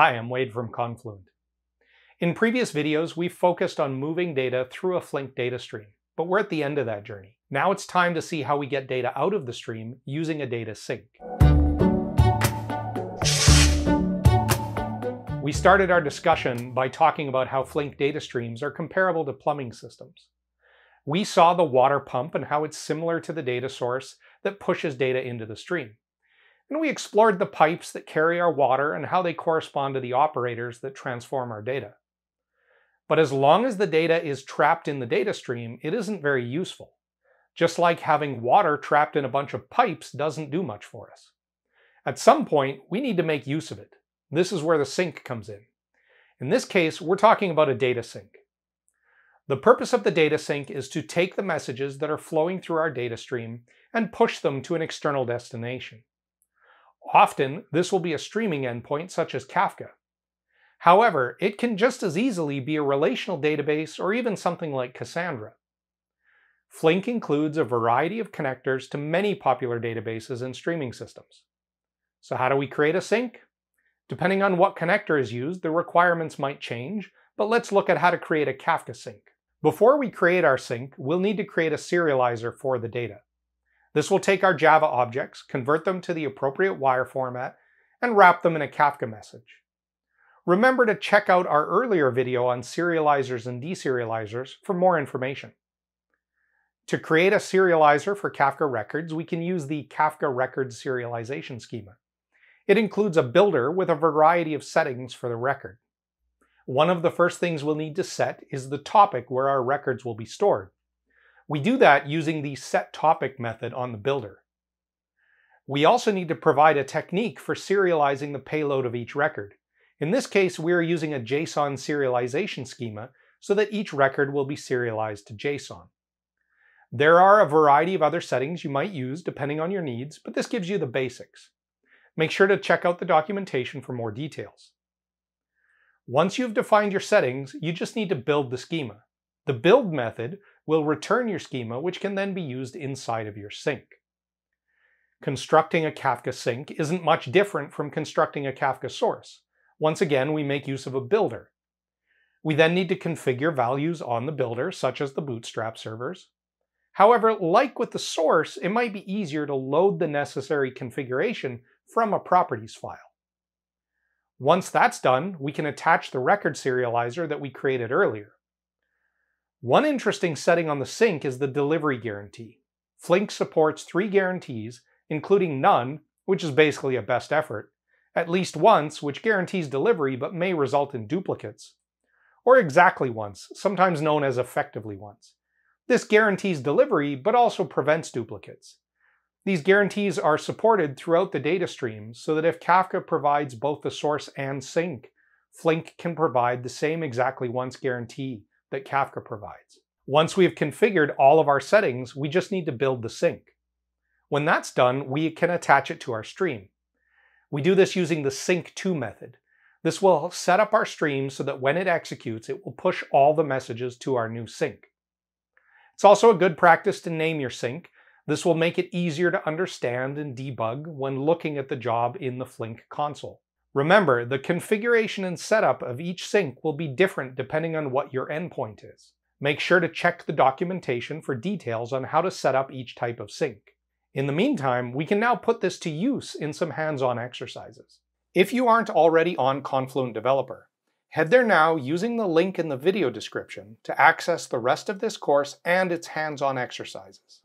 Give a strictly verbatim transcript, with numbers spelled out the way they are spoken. Hi, I'm Wade from Confluent. In previous videos, we focused on moving data through a Flink data stream, but we're at the end of that journey. Now it's time to see how we get data out of the stream using a data sync. We started our discussion by talking about how Flink data streams are comparable to plumbing systems. We saw the water pump and how it's similar to the data source that pushes data into the stream. And we explored the pipes that carry our water and how they correspond to the operators that transform our data. But as long as the data is trapped in the data stream, it isn't very useful. Just like having water trapped in a bunch of pipes doesn't do much for us. At some point, we need to make use of it. This is where the sync comes in. In this case, we're talking about a data sync. The purpose of the data sync is to take the messages that are flowing through our data stream and push them to an external destination. Often, this will be a streaming endpoint such as Kafka. However, it can just as easily be a relational database or even something like Cassandra. Flink includes a variety of connectors to many popular databases and streaming systems. So how do we create a sync? Depending on what connector is used, the requirements might change, but let's look at how to create a Kafka sync. Before we create our sync, we'll need to create a serializer for the data. This will take our Java objects, convert them to the appropriate wire format, and wrap them in a Kafka message. Remember to check out our earlier video on serializers and deserializers for more information. To create a serializer for Kafka records, we can use the Kafka record serialization schema. It includes a builder with a variety of settings for the record. One of the first things we'll need to set is the topic where our records will be stored. We do that using the setTopic method on the builder. We also need to provide a technique for serializing the payload of each record. In this case, we are using a JSON serialization schema so that each record will be serialized to JSON. There are a variety of other settings you might use depending on your needs, but this gives you the basics. Make sure to check out the documentation for more details. Once you've defined your settings, you just need to build the schema. The build method will return your schema, which can then be used inside of your sync. Constructing a Kafka sync isn't much different from constructing a Kafka source. Once again, we make use of a builder. We then need to configure values on the builder, such as the Bootstrap servers. However, like with the source, it might be easier to load the necessary configuration from a properties file. Once that's done, we can attach the record serializer that we created earlier. One interesting setting on the sync is the delivery guarantee. Flink supports three guarantees, including none, which is basically a best effort, at least once, which guarantees delivery but may result in duplicates, or exactly once, sometimes known as effectively once. This guarantees delivery but also prevents duplicates. These guarantees are supported throughout the data stream so that if Kafka provides both the source and sync, Flink can provide the same exactly once guarantee that Kafka provides. Once we have configured all of our settings, we just need to build the sync. When that's done, we can attach it to our stream. We do this using the sync to method. This will set up our stream so that when it executes, it will push all the messages to our new sync. It's also a good practice to name your sync. This will make it easier to understand and debug when looking at the job in the Flink console. Remember, the configuration and setup of each sync will be different depending on what your endpoint is. Make sure to check the documentation for details on how to set up each type of sync. In the meantime, we can now put this to use in some hands-on exercises. If you aren't already on Confluent Developer, head there now using the link in the video description to access the rest of this course and its hands-on exercises.